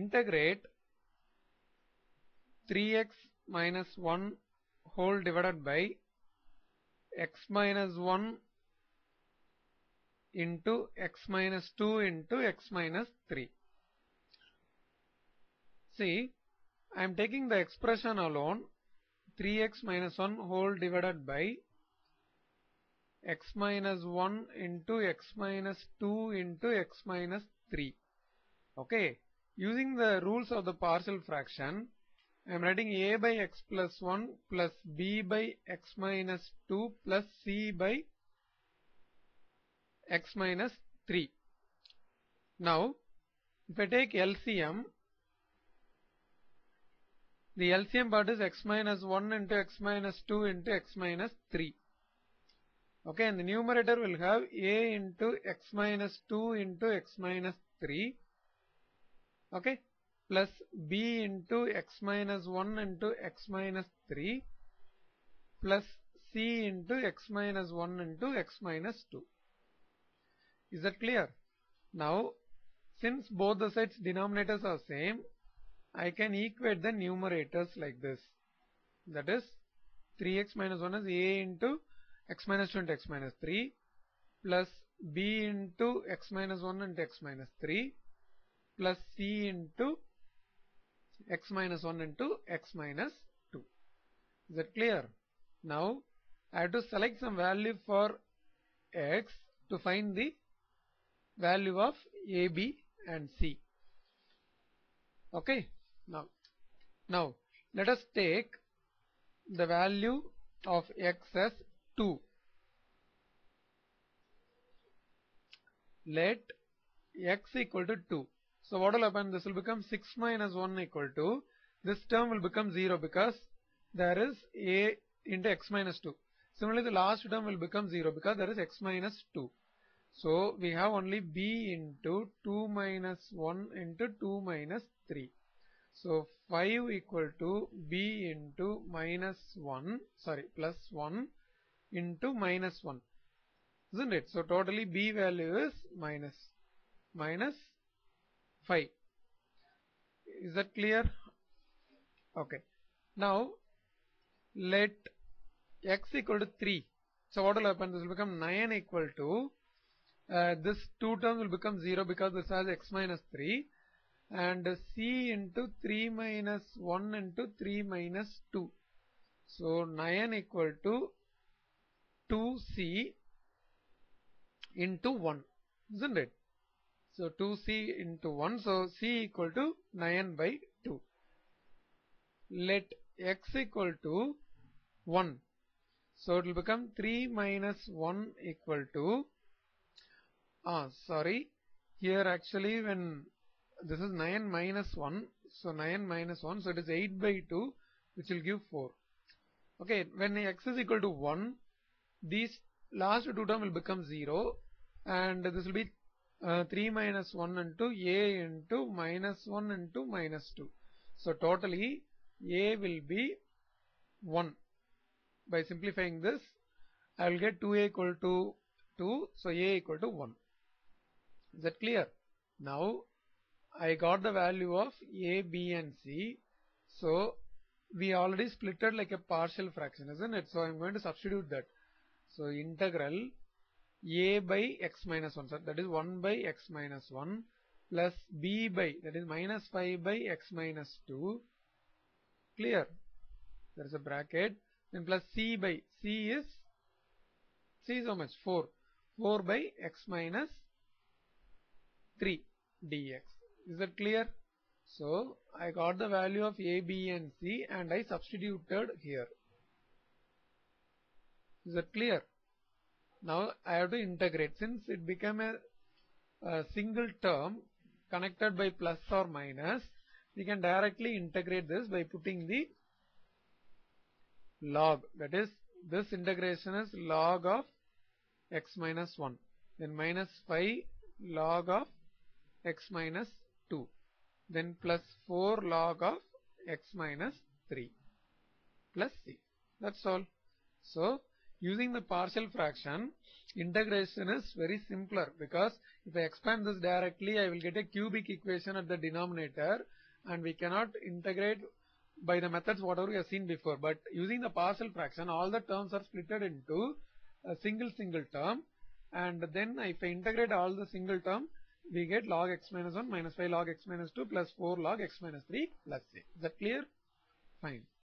integrate 3x minus 1 whole divided by x minus 1 into x minus 2 into x minus 3. See, I am taking the expression alone, 3x minus 1 whole divided by x minus 1 into x minus 2 into x minus 3. Okay, using the rules of the partial fraction, I am writing a by x plus 1 plus b by x minus 2 plus c by x minus 3. Now, if I take LCM, the LCM part is x minus 1 into x minus 2 into x minus 3. Okay, and the numerator will have a into x minus 2 into x minus 3. Okay, plus b into x minus 1 into x minus 3 plus c into x minus 1 into x minus 2. Is that clear? Now, since both the sides denominators are same, I can equate the numerators like this. That is, 3x minus 1 is a into x minus 2 into x minus 3 plus b into x minus 1 into x minus 3 plus c into x minus 1 into x minus 2. Is that clear? Now, I have to select some value for x to find the value of a, b and c. Okay, now let us take the value of x as 2. Let x equal to 2. So what will happen? This will become 6 minus 1 equal to, this term will become 0 because there is a into x minus 2. Similarly, the last term will become 0 because there is x minus 2. So we have only b into 2 minus 1 into 2 minus 3. So 5 equal to b into plus 1 into minus 1. Isn't it? So totally b value is minus 5. Is that clear? Okay. Now let x equal to 3. So what will happen? This will become 9 equal to, this two terms will become 0 because this has x minus 3, and c into 3 minus 1 into 3 minus 2. So 9 equal to 2c into 1, isn't it? So 2c into 1, so c equal to 9 by 2. Let x equal to 1. So it will become 3 minus 1 equal to, here actually when this is 9 minus 1, so 9 minus 1, so it is 8 by 2, which will give 4. Okay, when x is equal to 1, these last two terms will become 0, and this will be 3 minus 1 into a into minus 1 into minus 2. So totally a will be 1. By simplifying this, I will get 2a equal to 2, so a equal to 1. Is that clear? Now I got the value of a, b and c. So we already splitted like a partial fraction, isn't it? So I am going to substitute that. So integral a by x minus 1, so that is 1 by x minus 1 plus b by, that is minus 5 by x minus 2. Clear? There is a bracket. Then plus c by, c is how much? 4. 4 by x minus 3 dx. Is that clear? So I got the value of a, b and c and I substituted here. Is that clear? Now I have to integrate. Since it became a single term connected by plus or minus, we can directly integrate this by putting the log. That is, this integration is log of x minus 1, then minus 5 log of x minus 2, then plus 4 log of x minus 3 plus c. That's all. So Using the partial fraction, integration is very simpler, because if I expand this directly, I will get a cubic equation at the denominator, and we cannot integrate by the methods whatever we have seen before. But using the partial fraction, all the terms are splitted into a single term, and then if I integrate all the single term, we get log x minus 1 minus 5 log x minus 2 plus 4 log x minus 3 plus 6. Is that clear? Fine.